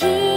keep